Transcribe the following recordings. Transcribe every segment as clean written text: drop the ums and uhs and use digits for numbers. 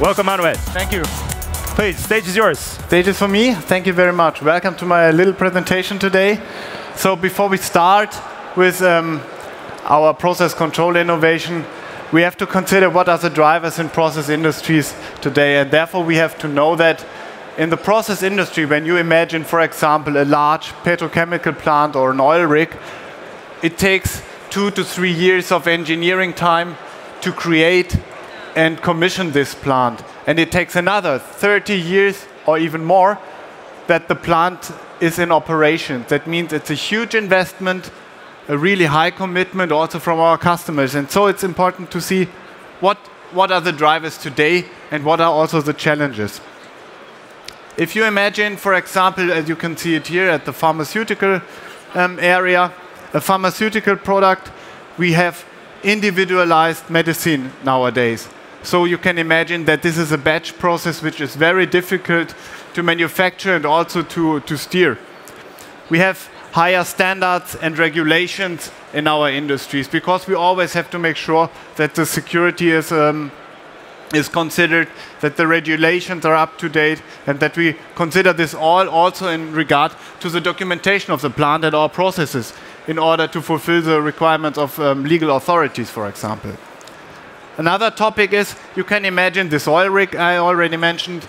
Welcome, Manuel. Thank you. Please, stage is yours. Stage is for me. Thank you very much. Welcome to my little presentation today. So before we start with our process control innovation, we have to consider what are the drivers in process industries today. And therefore, we have to know that in the process industry, when you imagine, for example, a large petrochemical plant or an oil rig, it takes 2 to 3 years of engineering time to create and commission this plant. And it takes another 30 years or even more that the plant is in operation. That means it's a huge investment, a really high commitment also from our customers. And so it's important to see what are the drivers today and what are also the challenges. If you imagine, for example, as you can see it here at the pharmaceutical area, a pharmaceutical product, we have individualized medicine nowadays. So you can imagine that this is a batch process which is very difficult to manufacture and also to steer. We have higher standards and regulations in our industries because we always have to make sure that the security is considered, that the regulations are up to date, and that we consider this all also in regard to the documentation of the plant and our processes in order to fulfill the requirements of legal authorities, for example. Another topic is, you can imagine this oil rig I already mentioned.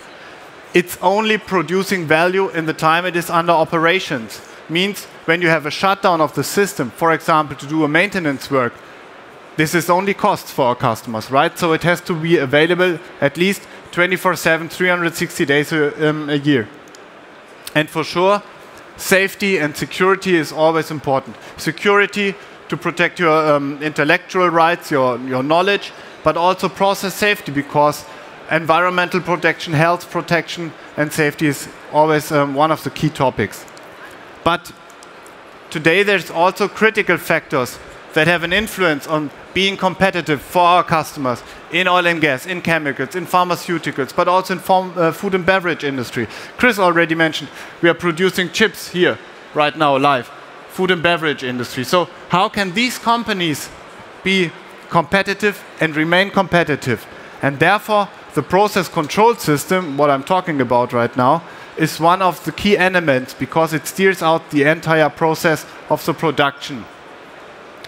It's only producing value in the time it is under operations. Means when you have a shutdown of the system, for example, to do a maintenance work, this is only costs for our customers, right? So it has to be available at least 24/7, 360 days a year. And for sure, safety and security is always important. Security to protect your intellectual rights, your knowledge, but also process safety, because environmental protection, health protection, and safety is always one of the key topics. But today there's also critical factors that have an influence on being competitive for our customers in oil and gas, in chemicals, in pharmaceuticals, but also in food and beverage industry. Chris already mentioned we are producing chips here right now live, food and beverage industry. So how can these companies be competitive and remain competitive? And therefore, the process control system, what I'm talking about right now, is one of the key elements because it steers out the entire process of the production.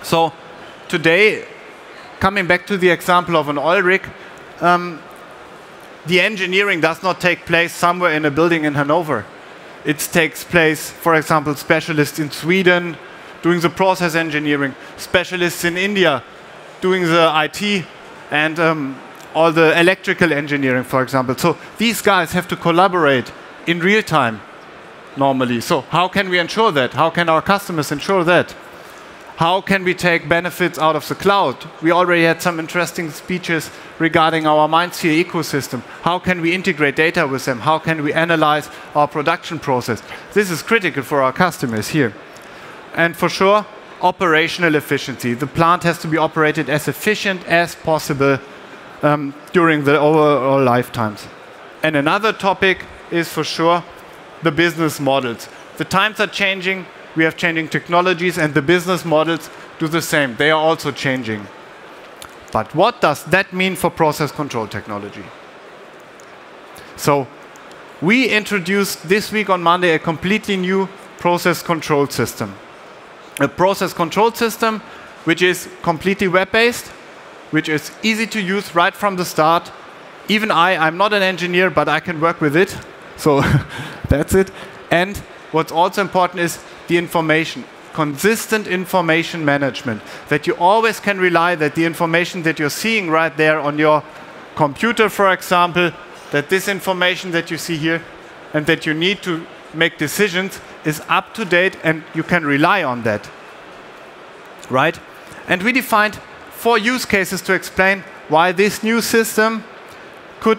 So today, coming back to the example of an oil rig, the engineering does not take place somewhere in a building in Hanover. It takes place, for example, specialists in Sweden doing the process engineering, specialists in India doing the IT, and all the electrical engineering, for example. So these guys have to collaborate in real time normally. So how can we ensure that? How can our customers ensure that? How can we take benefits out of the cloud? We already had some interesting speeches regarding our MindSphere ecosystem. How can we integrate data with them? How can we analyze our production process? This is critical for our customers here. And for sure, operational efficiency. The plant has to be operated as efficient as possible during the overall lifetimes. And another topic is for sure the business models. The times are changing. We have changing technologies, and the business models do the same. They are also changing. But what does that mean for process control technology? So we introduced this week on Monday a completely new process control system. A process control system which is completely web-based, which is easy to use right from the start. Even I'm not an engineer, but I can work with it. So that's it. And what's also important is the information, consistent information management, that you always can rely that the information that you're seeing right there on your computer, for example, that this information that you see here and that you need to make decisions is up to date and you can rely on that, right? And we defined 4 use cases to explain why this new system could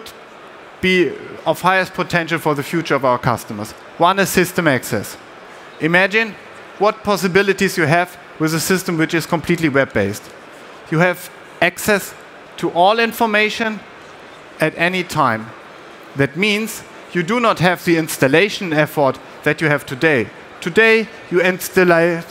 be of highest potential for the future of our customers. One is system access. Imagine what possibilities you have with a system which is completely web-based. You have access to all information at any time. That means you do not have the installation effort that you have today. Today, you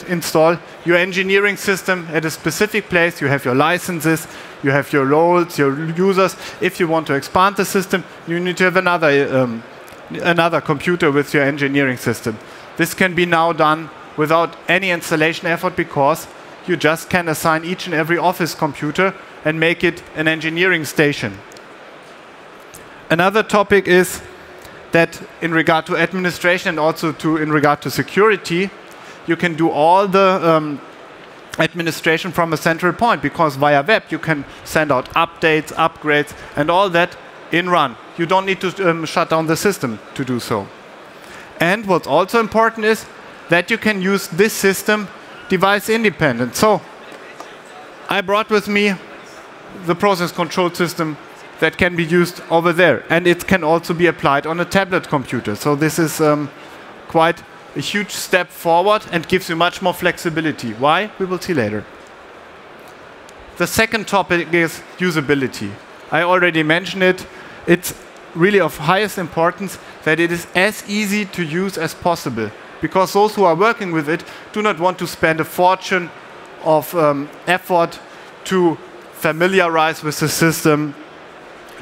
install your engineering system at a specific place. You have your licenses. you have your roles, your users. If you want to expand the system, you need to have another computer with your engineering system. This can be now done without any installation effort, because you just can assign each and every office computer and make it an engineering station. Another topic is that in regard to administration and also in regard to security, you can do all the administration from a central point, because via web you can send out updates, upgrades, and all that in run. You don't need to shut down the system to do so. And what's also important is that you can use this system device independent. So I brought with me the process control system that can be used over there, and it can also be applied on a tablet computer. So this is quite a huge step forward and gives you much more flexibility. Why? We will see later. The second topic is usability. I already mentioned it. It's really of highest importance that it is as easy to use as possible, because those who are working with it do not want to spend a fortune of effort to familiarize with the system,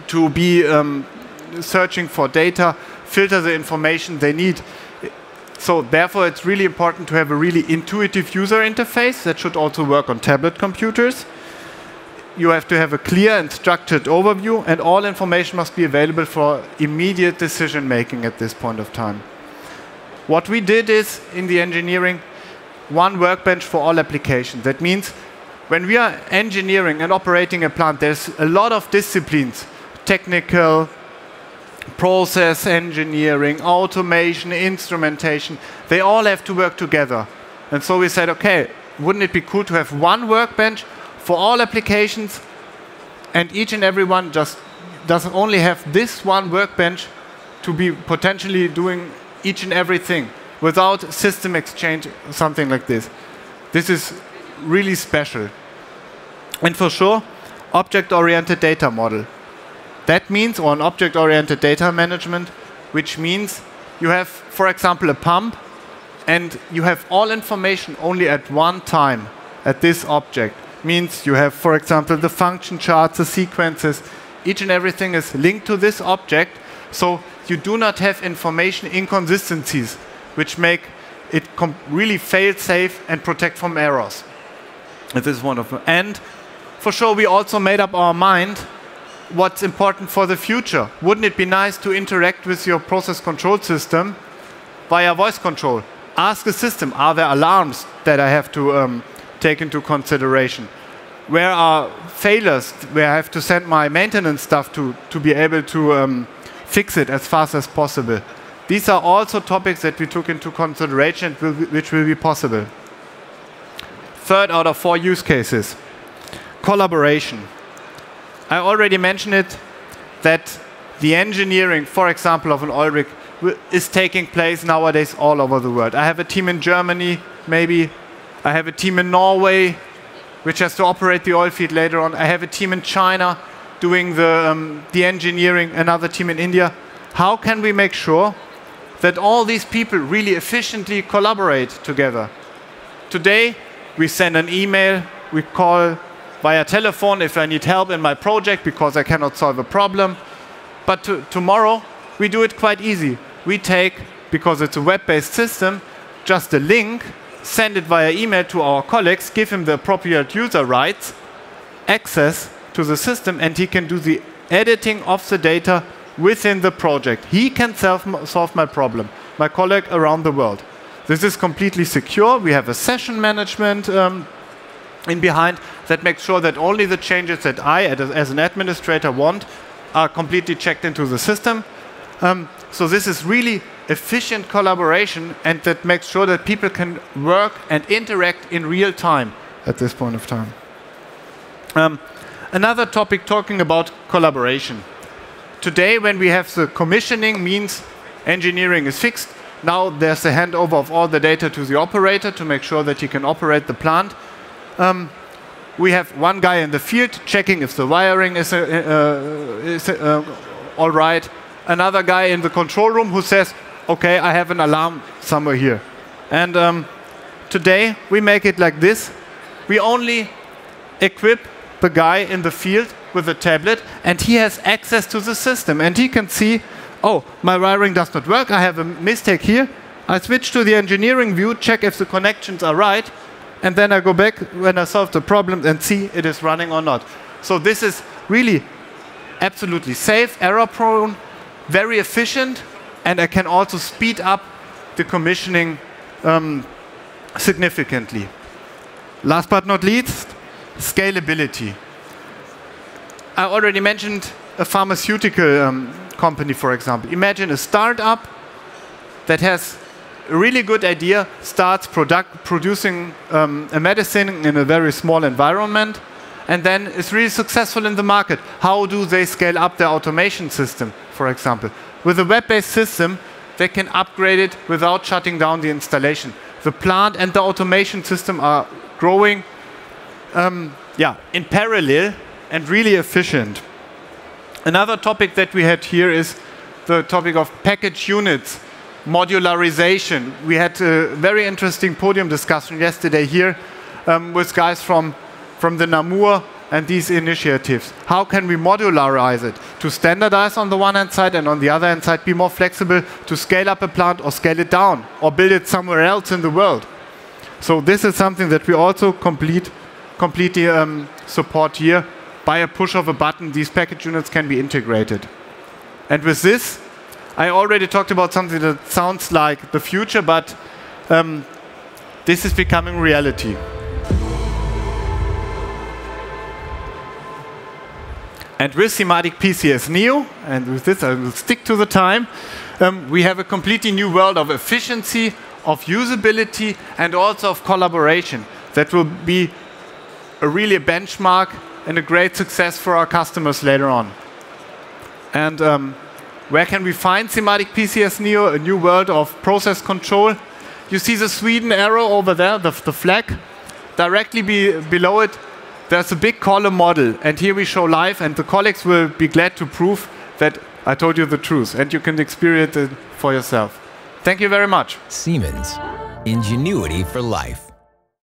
to be searching for data, filter the information they need. So therefore, it's really important to have a really intuitive user interface that should also work on tablet computers. You have to have a clear and structured overview, and all information must be available for immediate decision making at this point of time. What we did is, in the engineering, one workbench for all applications. That means when we are engineering and operating a plant, there's a lot of disciplines: technical, process engineering, automation, instrumentation. They all have to work together. And so we said, okay, wouldn't it be cool to have one workbench for all applications, and each and every one just doesn't only have this one workbench to be potentially doing each and everything without system exchange, something like this. This is really special. And for sure, object-oriented data model. That means, or an object-oriented data management, which means you have, for example, a pump, and you have all information only at one time at this object. Means you have, for example, the function charts, the sequences. Each and everything is linked to this object, so you do not have information inconsistencies, which make it really fail-safe and protect from errors. This is wonderful. And for sure, we also made up our mind what's important for the future. Wouldn't it be nice to interact with your process control system via voice control? Ask the system, are there alarms that I have to take into consideration? Where are failures where I have to send my maintenance staff to be able to fix it as fast as possible? These are also topics that we took into consideration, which will be possible. Third out of four use cases, collaboration. I already mentioned it, that the engineering, for example, of an oil rig is taking place nowadays all over the world. I have a team in Germany, maybe. I have a team in Norway, which has to operate the oil field later on. I have a team in China doing the engineering, another team in India. How can we make sure that all these people really efficiently collaborate together? Today, we send an email, we call via telephone if I need help in my project because I cannot solve a problem. But tomorrow, we do it quite easy. We take, because it's a web-based system, just a link, send it via email to our colleagues, give him the appropriate user rights, access to the system, and he can do the editing of the data within the project. He can solve my problem, my colleague around the world. This is completely secure. We have a session management in behind that makes sure that only the changes that I, as an administrator, want are completely checked into the system. So this is really efficient collaboration, and that makes sure that people can work and interact in real time at this point of time. Another topic talking about collaboration. Today, when we have the commissioning, means engineering is fixed. Now there's a handover of all the data to the operator to make sure that he can operate the plant. We have one guy in the field checking if the wiring is all right. Another guy in the control room who says, okay, I have an alarm somewhere here. And today, we make it like this. We only equip the guy in the field with a tablet, and he has access to the system, and he can see, oh, my wiring does not work, I have a mistake here. I switch to the engineering view, check if the connections are right, and then I go back when I solve the problem and see it is running or not. So this is really absolutely safe, error-prone, very efficient, and I can also speed up the commissioning significantly. Last but not least, scalability. I already mentioned a pharmaceutical company, for example. Imagine a startup that has a really good idea, starts producing a medicine in a very small environment, and then is really successful in the market. How do they scale up their automation system, for example? With a web-based system, they can upgrade it without shutting down the installation. The plant and the automation system are growing in parallel and really efficient. Another topic that we had here is the topic of package units, modularization. We had a very interesting podium discussion yesterday here with guys from the Namur and these initiatives. How can we modularize it to standardize on the one hand side and on the other hand side be more flexible to scale up a plant or scale it down or build it somewhere else in the world? So this is something that we also completely support here. By a push of a button, these package units can be integrated. And with this, I already talked about something that sounds like the future, but this is becoming reality. And with SIMATIC PCS Neo, and with this I will stick to the time, we have a completely new world of efficiency, of usability, and also of collaboration. That will be a really benchmark and a great success for our customers later on. And where can we find SIMATIC PCS Neo, a new world of process control? You see the Sweden arrow over there, the flag. Directly below it, there's a big column model, and here we show live, and the colleagues will be glad to prove that I told you the truth, and you can experience it for yourself. Thank you very much. Siemens, ingenuity for life.